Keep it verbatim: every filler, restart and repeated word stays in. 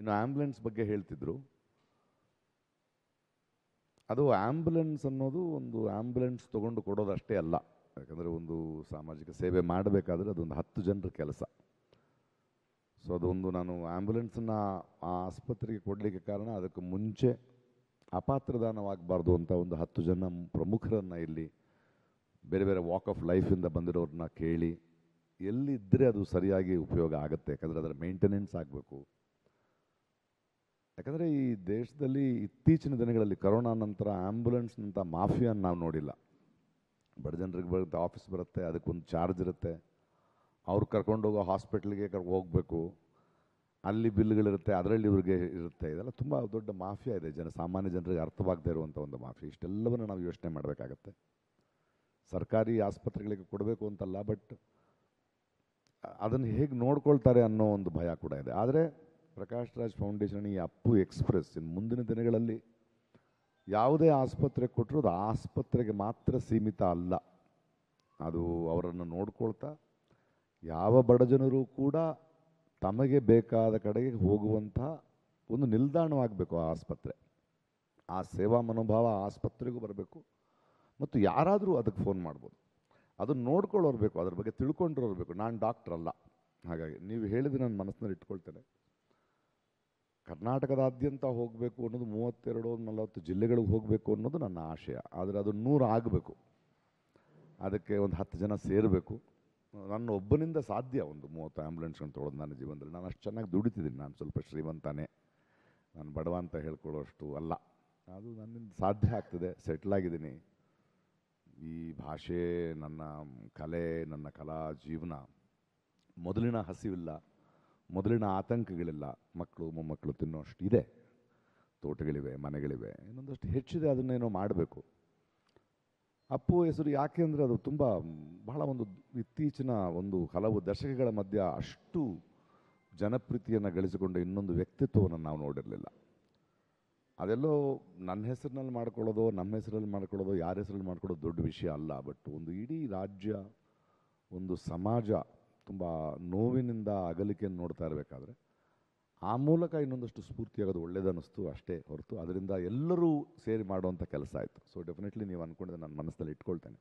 ಇನ್ನು ಆಂಬ್ಯುಲೆನ್ಸ್ ಬಗ್ಗೆ ಹೇಳ್ತಿದ್ರು. ಅದು ಆಂಬ್ಯುಲೆನ್ಸ್ ಅನ್ನೋದು ಒಂದು ಆಂಬ್ಯುಲೆನ್ಸ್ ತೊಗೊಂಡು ಕೊಡೋದಷ್ಟೇ ಅಲ್ಲ, ಯಾಕಂದರೆ ಒಂದು ಸಾಮಾಜಿಕ ಸೇವೆ ಮಾಡಬೇಕಾದ್ರೆ ಅದೊಂದು ಹತ್ತು ಜನರ ಕೆಲಸ. ಸೊ ಅದೊಂದು ನಾನು ಆ್ಯಂಬುಲೆನ್ಸನ್ನು ಆ ಆಸ್ಪತ್ರೆಗೆ ಕೊಡಲಿಕ್ಕೆ ಕಾರಣ ಅದಕ್ಕೆ ಮುಂಚೆ ಅಪಾತ್ರದಾನವಾಗಬಾರ್ದು ಅಂತ ಒಂದು ಹತ್ತು ಜನ ಪ್ರಮುಖರನ್ನು ಇಲ್ಲಿ ಬೇರೆ ಬೇರೆ ವಾಕ್ ಆಫ್ ಲೈಫಿಂದ ಬಂದಿರೋರನ್ನ ಕೇಳಿ ಎಲ್ಲಿದ್ದರೆ ಅದು ಸರಿಯಾಗಿ ಉಪಯೋಗ ಆಗುತ್ತೆ, ಯಾಕಂದರೆ ಅದರ ಮೇಂಟೆನೆನ್ಸ್ ಆಗಬೇಕು. ಯಾಕಂದರೆ ಈ ದೇಶದಲ್ಲಿ ಇತ್ತೀಚಿನ ದಿನಗಳಲ್ಲಿ ಕರೋನಾ ನಂತರ ಆ್ಯಂಬುಲೆನ್ಸ್ನಂಥ ಮಾಫಿಯನ್ನು ನಾವು ನೋಡಿಲ್ಲ. ಬಡ ಜನರಿಗೆ ಬರುತ್ತೆ, ಆಫೀಸ್ ಬರುತ್ತೆ, ಅದಕ್ಕೊಂದು ಚಾರ್ಜ್ ಇರುತ್ತೆ, ಅವ್ರು ಕರ್ಕೊಂಡೋಗೋ ಹಾಸ್ಪಿಟ್ಲಿಗೆ ಕರ್ಕೊಂಡು ಹೋಗಬೇಕು, ಅಲ್ಲಿ ಬಿಲ್ಗಳಿರುತ್ತೆ, ಅದರಲ್ಲಿ ಇವ್ರಿಗೆ ಇರುತ್ತೆ. ಇದೆಲ್ಲ ತುಂಬ ದೊಡ್ಡ ಮಾಫಿಯಾ ಇದೆ, ಜನ ಸಾಮಾನ್ಯ ಜನರಿಗೆ ಅರ್ಥವಾಗದೇ ಇರುವಂಥ ಒಂದು ಮಾಫಿಯಾ. ಇಷ್ಟೆಲ್ಲವನ್ನು ನಾವು ಯೋಚನೆ ಮಾಡಬೇಕಾಗತ್ತೆ. ಸರ್ಕಾರಿ ಆಸ್ಪತ್ರೆಗಳಿಗೆ ಕೊಡಬೇಕು ಅಂತಲ್ಲ, ಬಟ್ ಅದನ್ನು ಹೇಗೆ ನೋಡ್ಕೊಳ್ತಾರೆ ಅನ್ನೋ ಒಂದು ಭಯ ಕೂಡ ಇದೆ. ಆದರೆ ಪ್ರಕಾಶ್ ರಾಜ್ ಫೌಂಡೇಶನ್ ಈ ಅಪ್ಪು ಎಕ್ಸ್ಪ್ರೆಸ್ ಇನ್ನು ಮುಂದಿನ ದಿನಗಳಲ್ಲಿ ಯಾವುದೇ ಆಸ್ಪತ್ರೆಗೆ ಕೊಟ್ಟರು ಅದು ಆಸ್ಪತ್ರೆಗೆ ಮಾತ್ರ ಸೀಮಿತ ಅಲ್ಲ, ಅದು ಅವರನ್ನು ನೋಡ್ಕೊಳ್ತಾ ಯಾವ ಬಡ ಜನರು ಕೂಡ ತಮಗೆ ಬೇಕಾದ ಕಡೆಗೆ ಹೋಗುವಂಥ ಒಂದು ನಿಲ್ದಾಣವಾಗಬೇಕು ಆ ಆಸ್ಪತ್ರೆ. ಆ ಸೇವಾ ಮನೋಭಾವ ಆಸ್ಪತ್ರೆಗೂ ಬರಬೇಕು, ಮತ್ತು ಯಾರಾದರೂ ಅದಕ್ಕೆ ಫೋನ್ ಮಾಡ್ಬೋದು, ಅದನ್ನು ನೋಡ್ಕೊಳ್ಳೋರು ಬೇಕು, ಅದ್ರ ಬಗ್ಗೆ ತಿಳ್ಕೊಂಡಿರೋರು ಬೇಕು. ನಾನು ಡಾಕ್ಟ್ರ್ ಅಲ್ಲ, ಹಾಗಾಗಿ ನೀವು ಹೇಳಿದ್ರೆ ನಾನು ಮನಸ್ಸಿನಲ್ಲಿ ಇಟ್ಕೊಳ್ತೇನೆ. ಕರ್ನಾಟಕದಾದ್ಯಂತ ಹೋಗಬೇಕು ಅನ್ನೋದು ಮೂವತ್ತೆರಡು ನಲವತ್ತು ಜಿಲ್ಲೆಗಳಿಗೆ ಹೋಗಬೇಕು ಅನ್ನೋದು ನನ್ನ ಆಶಯ. ಆದರೆ ಅದು ನೂರು ಆಗಬೇಕು, ಅದಕ್ಕೆ ಒಂದು ಹತ್ತು ಜನ ಸೇರಬೇಕು. ನನ್ನ ಒಬ್ಬನಿಂದ ಸಾಧ್ಯ ಒಂದು ಮೂವತ್ತು ಆ್ಯಂಬುಲೆನ್ಸ್ಗಳನ್ನು ತೊಗೊಳೋದು ನನ್ನ ಜೀವನದಲ್ಲಿ. ನಾನು ಅಷ್ಟು ಚೆನ್ನಾಗಿ ದುಡಿತಿದ್ದೀನಿ, ನಾನು ಸ್ವಲ್ಪ ಶ್ರೀಮಂತಾನೆ, ನಾನು ಬಡವ ಅಂತ ಹೇಳ್ಕೊಳ್ಳೋಷ್ಟು ಅಲ್ಲ, ಅದು ನನ್ನಿಂದ ಸಾಧ್ಯ ಆಗ್ತದೆ. ಸೆಟ್ಲಾಗಿದ್ದೀನಿ, ಈ ಭಾಷೆ ನನ್ನ ಕಲೆ, ನನ್ನ ಕಲಾ ಜೀವನ, ಮೊದಲಿನ ಹಸಿವಿಲ್ಲ, ಮೊದಲಿನ ಆತಂಕಗಳಿಲ್ಲ, ಮಕ್ಕಳು ಮೊಮ್ಮಕ್ಕಳು ತಿನ್ನೋಷ್ಟು ಇದೆ, ತೋಟಗಳಿವೆ, ಮನೆಗಳಿವೆ, ಇನ್ನೊಂದಷ್ಟು ಹೆಚ್ಚಿದೆ, ಅದನ್ನೇನೋ ಮಾಡಬೇಕು. ಅಪ್ಪು ಹೆಸರು ಯಾಕೆ ಅಂದರೆ ಅದು ತುಂಬ ಬಹಳ ಒಂದು ಇತ್ತೀಚಿನ ಒಂದು ಹಲವು ದಶಕಗಳ ಮಧ್ಯೆ ಅಷ್ಟು ಜನಪ್ರೀತಿಯನ್ನು ಗಳಿಸಿಕೊಂಡ ಇನ್ನೊಂದು ವ್ಯಕ್ತಿತ್ವವನ್ನು ನಾವು ನೋಡಿರಲಿಲ್ಲ. ಅದೆಲ್ಲೋ ನನ್ನ ಹೆಸರಿನಲ್ಲಿ ಮಾಡ್ಕೊಳ್ಳೋದು, ನಮ್ಮ ಹೆಸರಲ್ಲಿ ಮಾಡ್ಕೊಳ್ಳೋದು, ಯಾರ ಹೆಸರಲ್ಲಿ ಮಾಡ್ಕೊಳ್ಳೋದು ದೊಡ್ಡ ವಿಷಯ ಅಲ್ಲ, ಬಟ್ ಒಂದು ಇಡೀ ರಾಜ್ಯ, ಒಂದು ಸಮಾಜ ತುಂಬ ನೋವಿನಿಂದ ಅಗಲಿಕೆಯನ್ನು ನೋಡ್ತಾ ಇರಬೇಕಾದ್ರೆ ಆ ಮೂಲಕ ಇನ್ನೊಂದಷ್ಟು ಸ್ಫೂರ್ತಿಯಾಗೋದು ಒಳ್ಳೇದನ್ನಿಸ್ತು ಅಷ್ಟೇ ಹೊರತು ಅದರಿಂದ ಎಲ್ಲರೂ ಸೇರಿ ಮಾಡುವಂಥ ಕೆಲಸ ಆಯಿತು. ಸೊ ಡೆಫಿನೆಟ್ಲಿ ನೀವು ಅಂದ್ಕೊಂಡಿದ್ದೆ ನಾನು ಮನಸ್ಸಲ್ಲಿ ಇಟ್ಕೊಳ್ತೇನೆ.